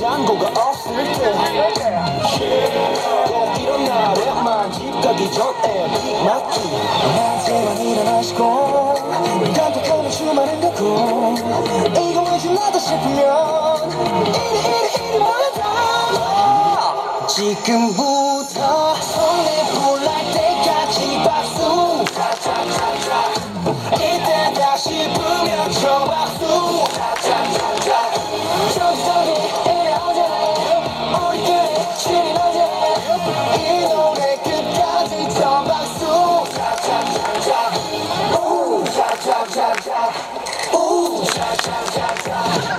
광고가 없을 때 꼭 일어나 오랫만 집가기 전에 빅맞기 낮에만 일어나시고 단독하는 주말은 듣고 이거 왜 지나다 싶으면 이리 말아달라 지금부터 손에 불날 때까지 박수 이때다 싶으면 저 박수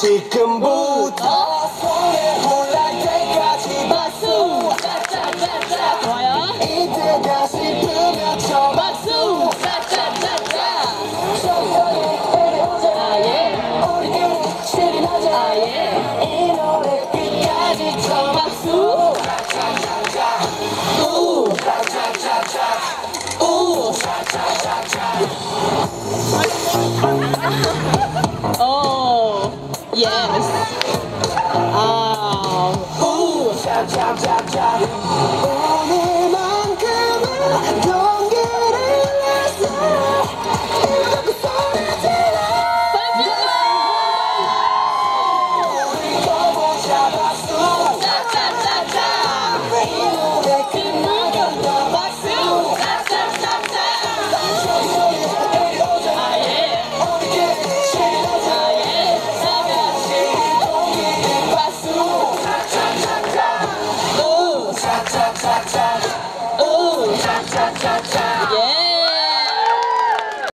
지금부터 손에 올라갈 때까지 박수 짜짜짜짜 뭐야? 이때가 싶으면 저 박수 짜짜짜짜 정선이 데려오자 예 우리끼리 출연하자 예 이 노래 끝까지 저 박수 짜짜짜짜 우 짜짜짜짜 우 짜짜짜짜 오 yes. Oh. Ooh. Cha cha cha cha.